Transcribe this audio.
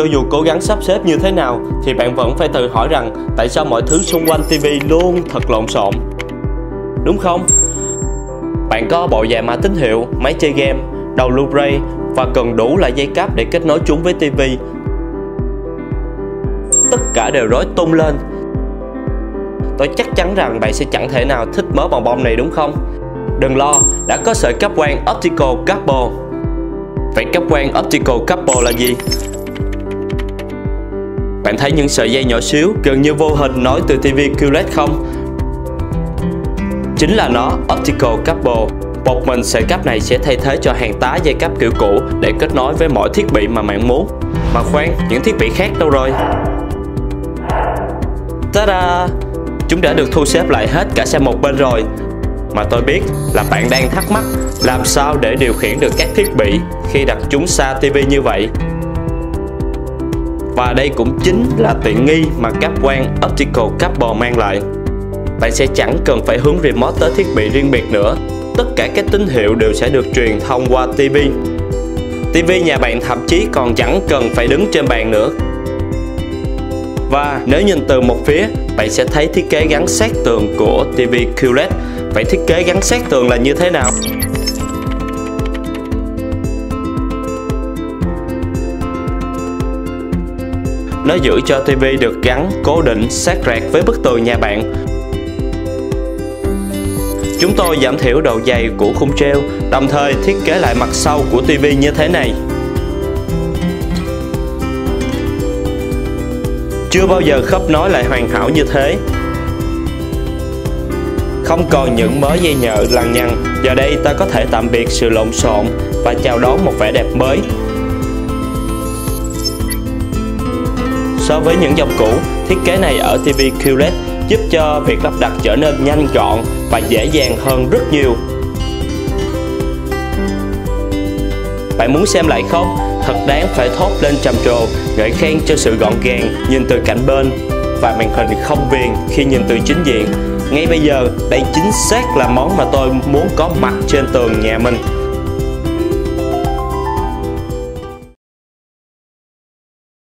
cho dù cố gắng sắp xếp như thế nào thì bạn vẫn phải tự hỏi rằng tại sao mọi thứ xung quanh TV luôn thật lộn xộn, đúng không? Bạn có bộ dàn mã tín hiệu, máy chơi game, đầu lưu Blu-ray và cần đủ loại dây cáp để kết nối chúng với TV. Tất cả đều rối tung lên. Tôi chắc chắn rằng bạn sẽ chẳng thể nào thích mớ bòng bong này, đúng không? Đừng lo, đã có sợi cáp quang Optical Cable. Vậy cáp quang Optical Cable là gì? Bạn thấy những sợi dây nhỏ xíu gần như vô hình nối từ TV QLED không? Chính là nó, Optical Cable. Một mình sợi cáp này sẽ thay thế cho hàng tá dây cáp kiểu cũ để kết nối với mọi thiết bị mà bạn muốn. Mà khoan, những thiết bị khác đâu rồi? Ta-da! Chúng đã được thu xếp lại hết cả sang một bên rồi. Mà tôi biết là bạn đang thắc mắc làm sao để điều khiển được các thiết bị khi đặt chúng xa TV như vậy. Và đây cũng chính là tiện nghi mà cáp quang Optical Cable mang lại. Bạn sẽ chẳng cần phải hướng remote tới thiết bị riêng biệt nữa. Tất cả các tín hiệu đều sẽ được truyền thông qua TV. TV nhà bạn thậm chí còn chẳng cần phải đứng trên bàn nữa. Và nếu nhìn từ một phía, bạn sẽ thấy thiết kế gắn sát tường của TV QLED. Vậy thiết kế gắn sát tường là như thế nào? Nó giữ cho TV được gắn cố định sát rạc với bức tường nhà bạn. Chúng tôi giảm thiểu độ dày của khung treo, đồng thời thiết kế lại mặt sau của TV như thế này. Chưa bao giờ khớp nối lại hoàn hảo như thế. Không còn những mớ dây nhợ lằng nhằng, giờ đây ta có thể tạm biệt sự lộn xộn và chào đón một vẻ đẹp mới. So với những dòng cũ, thiết kế này ở TV QLED giúp cho việc lắp đặt trở nên nhanh gọn và dễ dàng hơn rất nhiều. Bạn muốn xem lại không? Thật đáng phải thốt lên trầm trồ, ngợi khen cho sự gọn gàng nhìn từ cạnh bên và màn hình không viền khi nhìn từ chính diện. Ngay bây giờ, đây chính xác là món mà tôi muốn có mặt trên tường nhà mình.